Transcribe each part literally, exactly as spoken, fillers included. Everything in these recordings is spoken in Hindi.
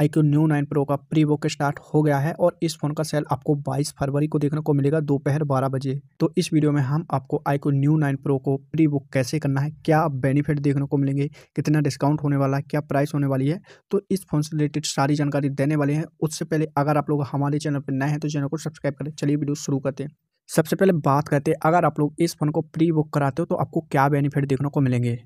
iQOO Neo नाइन Pro का प्री बुक स्टार्ट हो गया है और इस फोन का सेल आपको बाईस फरवरी को देखने को मिलेगा दोपहर बारह बजे। तो इस वीडियो में हम आपको iQOO Neo नाइन Pro को प्री बुक कैसे करना है, क्या बेनिफिट देखने को मिलेंगे, कितना डिस्काउंट होने वाला है, क्या प्राइस होने वाली है, तो इस फोन से रिलेटेड सारी जानकारी देने वाले हैं। उससे पहले अगर आप लोग हमारे चैनल पर नए हैं तो चैनल को सब्सक्राइब करें। चलिए वीडियो शुरू करते हैं। सबसे पहले बात करते हैं, अगर आप लोग इस फोन को प्री बुक कराते हो तो आपको क्या बेनिफिट देखने को मिलेंगे।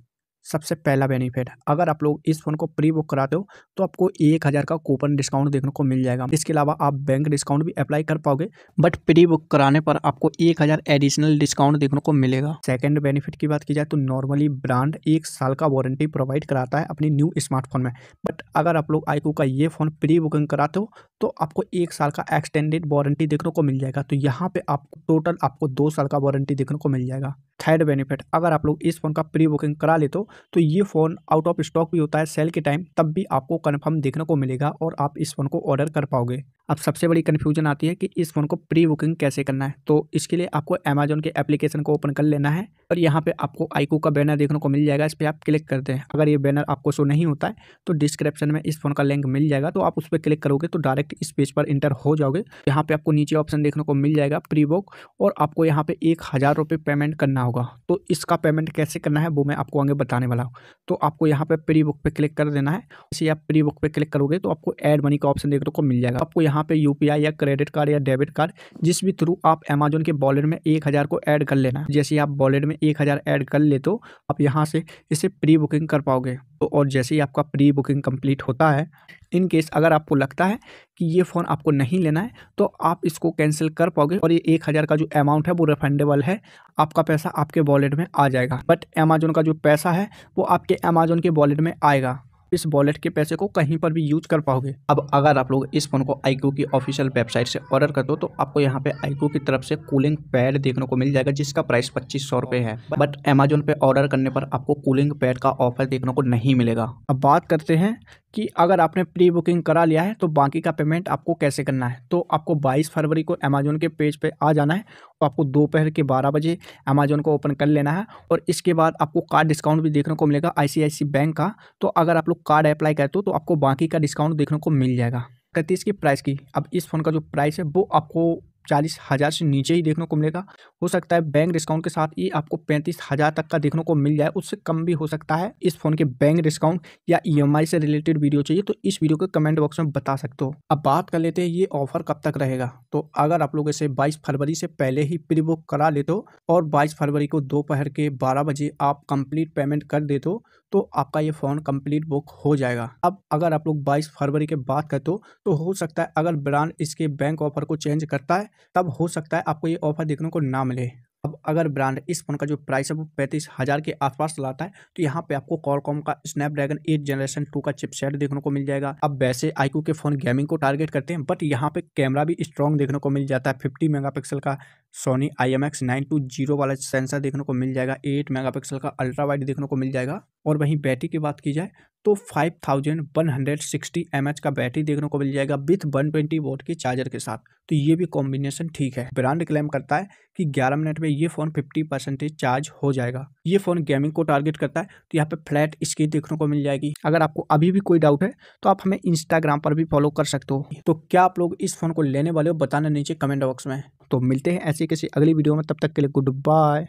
सबसे पहला बेनिफिट, अगर आप लोग इस फोन को प्री बुक कराते हो तो आपको एक हज़ार का कूपन डिस्काउंट देखने को मिल जाएगा। इसके अलावा आप बैंक डिस्काउंट भी अप्लाई कर पाओगे, बट प्री बुक कराने पर आपको एक हज़ार एडिशनल डिस्काउंट देखने को मिलेगा। सेकंड बेनिफिट की बात की जाए तो नॉर्मली ब्रांड एक साल का वारंटी प्रोवाइड कराता है अपनी न्यू स्मार्टफोन में, बट अगर आप लोग iQOO का ये फ़ोन प्री बुकिंग कराते हो तो आपको एक साल का एक्सटेंडेड वारंटी देखने को मिल जाएगा। तो यहाँ पर आपको टोटल आपको दो साल का वारंटी देखने को मिल जाएगा। थर्ड बेनिफिट, अगर आप लोग इस फोन का प्री बुकिंग करा लेते हो तो ये फ़ोन आउट ऑफ स्टॉक भी होता है सेल के टाइम, तब भी आपको कंफर्म देखने को मिलेगा और आप इस फ़ोन को ऑर्डर कर पाओगे। अब सबसे बड़ी कन्फ्यूजन आती है कि इस फ़ोन को प्री बुकिंग कैसे करना है। तो इसके लिए आपको अमेजॉन के एप्लीकेशन को ओपन कर लेना है और यहाँ पे आपको iQOO का बैनर देखने को मिल जाएगा। इस पर आप क्लिक करते हैं। अगर ये बैनर आपको शो नहीं होता है तो डिस्क्रिप्शन में इस फ़ोन का लिंक मिल जाएगा, तो आप उस पर क्लिक करोगे तो डायरेक्ट इस पेज पर इंटर हो जाओगे। यहाँ पर आपको नीचे ऑप्शन देखने को मिल जाएगा प्री बुक, और आपको यहाँ पर एक हज़ार रुपये पेमेंट करना होगा। तो इसका पेमेंट कैसे करना है वो मैं आपको आगे बताने वाला हूँ। तो आपको यहाँ पर प्री बुक पर क्लिक कर देना है। इसे आप प्री बुक पर क्लिक करोगे तो आपको ऐड मनी का ऑप्शन देखने को मिल जाएगा। आपको यहाँ पे यूपीआई या क्रेडिट कार्ड या डेबिट कार्ड, जिस भी थ्रू आप अमेजोन के वॉलेट में एक हज़ार को ऐड कर लेना। जैसे ही आप वॉलेट में एक हज़ार ऐड कर ले तो आप यहाँ से इसे प्री बुकिंग कर पाओगे। तो और जैसे ही आपका प्री बुकिंग कंप्लीट होता है, इन केस अगर आपको लगता है कि ये फ़ोन आपको नहीं लेना है तो आप इसको कैंसिल कर पाओगे और ये एक हज़ार का जो अमाउंट है वो रिफंडेबल है, आपका पैसा आपके वॉलेट में आ जाएगा। बट अमेजोन का जो पैसा है वो आपके अमेजोन के वॉलेट में आएगा। इस वॉलेट के पैसे को कहीं पर भी यूज कर पाओगे। अब अगर आप लोग इस फोन को iQOO की ऑफिशियल वेबसाइट से ऑर्डर कर दो तो आपको यहाँ पे iQOO की तरफ से कूलिंग पैड देखने को मिल जाएगा, जिसका प्राइस पच्चीस सौ रुपये है। बट अमेजोन पे ऑर्डर करने पर आपको कूलिंग पैड का ऑफर देखने को नहीं मिलेगा। अब बात करते हैं कि अगर आपने प्री बुकिंग करा लिया है तो बाकी का पेमेंट आपको कैसे करना है। तो आपको बाईस फरवरी को अमेजोन के पेज पे आ जाना है और आपको दोपहर के बारह बजे अमेजोन को ओपन कर लेना है, और इसके बाद आपको कार्ड डिस्काउंट भी देखने को मिलेगा आईसीआईसीआई बैंक का। तो अगर आप लोग कार्ड अप्लाई करते हो तो आपको बाकी का डिस्काउंट देखने को मिल जाएगा। कहती इसकी प्राइस की, अब इस फ़ोन का जो प्राइस है वो आपको चालीस हज़ार से नीचे ही देखने को मिलेगा। हो सकता है बैंक डिस्काउंट के साथ ये आपको पैंतीस हज़ार तक का देखने को मिल जाए, उससे कम भी हो सकता है। इस फोन के बैंक डिस्काउंट या ईएमआई से रिलेटेड वीडियो चाहिए तो इस वीडियो के कमेंट बॉक्स में बता सकते हो। अब बात कर लेते हैं ये ऑफर कब तक रहेगा। तो अगर आप लोग इसे बाईस फरवरी से पहले ही प्री बुक करा लेते हो और बाईस फरवरी को दोपहर के बारह बजे आप कंप्लीट पेमेंट कर देते हो तो आपका ये फ़ोन कंप्लीट बुक हो जाएगा। अब अगर आप लोग बाईस फरवरी के बाद करते हो तो हो सकता है अगर ब्रांड इसके बैंक ऑफर को चेंज करता है तब हो सकता है आपको ये ऑफर देखने को ना मिले। अब अगर ब्रांड इस फ़ोन का जो प्राइस है वो पैंतीस हज़ार के आसपास लाता है तो यहाँ पे आपको कॉरकॉम का स्नैपड्रैगन एट जनरेशन टू का चिपसेट देखने को मिल जाएगा। अब वैसे iQOO के फ़ोन गेमिंग को टारगेट करते हैं, बट यहाँ पे कैमरा भी स्ट्रॉन्ग देखने को मिल जाता है। पचास मेगापिक्सल का Sony I M X nine two zero वाला सेंसर देखने को मिल जाएगा। आठ मेगापिक्सल का अल्ट्रा वाइड देखने को मिल जाएगा। और वहीं बैटरी की बात की जाए तो five thousand one hundred sixty M H का बैटरी देखने को मिल जाएगा विथ वन ट्वेंटी वोल्ट के चार्जर के साथ। तो ये भी कॉम्बिनेशन ठीक है। ब्रांड क्लेम करता है कि ग्यारह मिनट में ये फ़ोन पचास परसेंटेज चार्ज हो जाएगा। ये फ़ोन गेमिंग को टारगेट करता है तो यहाँ पे फ्लैट स्क्रीन देखने को मिल जाएगी। अगर आपको अभी भी कोई डाउट है तो आप हमें इंस्टाग्राम पर भी फॉलो कर सकते हो। तो क्या आप लोग इस फ़ोन को लेने वाले हो, बताना नीचे कमेंट बॉक्स में। तो मिलते हैं ऐसे किसी अगली वीडियो में, तब तक के लिए गुड बाय।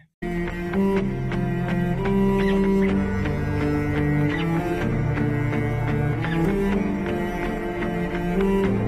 Thank you.